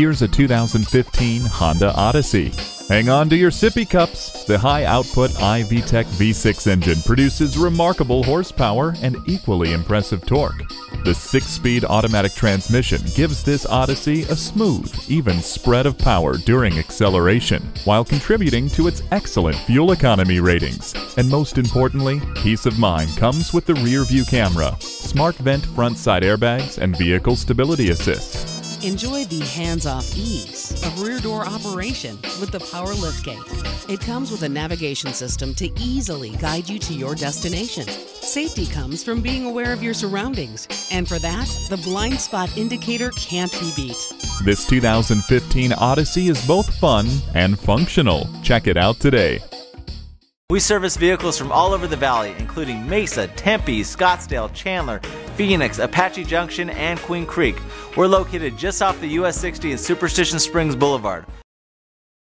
Here's a 2015 Honda Odyssey. Hang on to your sippy cups. The high-output iVTEC V6 engine produces remarkable horsepower and equally impressive torque. The 6-speed automatic transmission gives this Odyssey a smooth, even spread of power during acceleration, while contributing to its excellent fuel economy ratings. And most importantly, peace of mind comes with the rear-view camera, smart vent front side airbags, and vehicle stability assist. Enjoy the hands-off ease of rear-door operation with the power liftgate. It comes with a navigation system to easily guide you to your destination. Safety comes from being aware of your surroundings, and for that, the blind spot indicator can't be beat. This 2015 Odyssey is both fun and functional. Check it out today. We service vehicles from all over the valley, including Mesa, Tempe, Scottsdale, Chandler, Phoenix, Apache Junction, and Queen Creek. We're located just off the US 60 in Superstition Springs Boulevard.